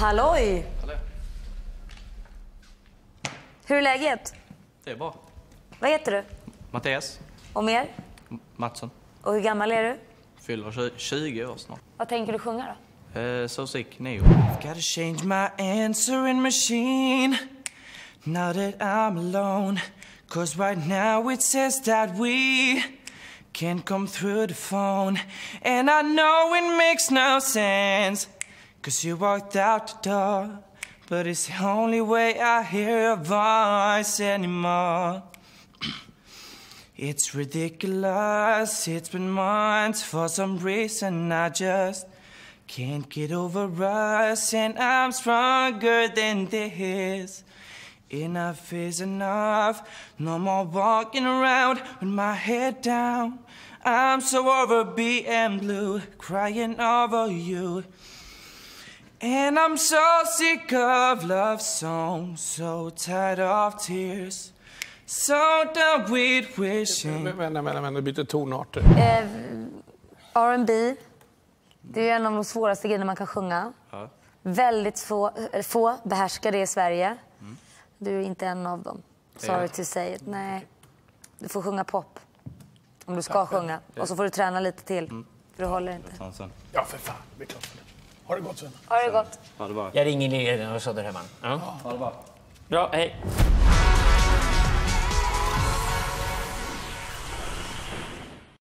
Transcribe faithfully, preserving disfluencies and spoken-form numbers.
Halloj! Hallå. Hur är läget? Det är bra. Vad heter du? Mattias. Och mer? M- Mattsson. Och hur gammal är du? Fyller tjugo år snart. Vad tänker du sjunga då? Eh, so sick, Neo. I've gotta change my answering machine now that I'm alone, cause right now it says that we can't come through the phone. And I know it makes no sense, cause you walked out the door, but it's the only way I hear your voice anymore. It's ridiculous, it's been months. For some reason I just can't get over us. And I'm stronger than this. Enough is enough. No more walking around with my head down. I'm so over being blue, crying over you. And I'm so sick of love songs, so tired of tears, so done with wishing. Vänta, vänta, vänta, byter tonarter. Eh, R and B, det är en av de svåraste grejerna man kan sjunga. Ja. Väldigt få, få behärskar det i Sverige. Mm. Du är inte en av dem. Sorry to say it. Nej. Du får sjunga pop. Om du ska Tack. sjunga. Och så får du träna lite till. Mm. För du håller inte. Ja, för fan. Vi är klart för det. Har det gått, Sven? Har det gått. Jag ringer ner och så där hemma. Ja. Har det gått. Bra, hej.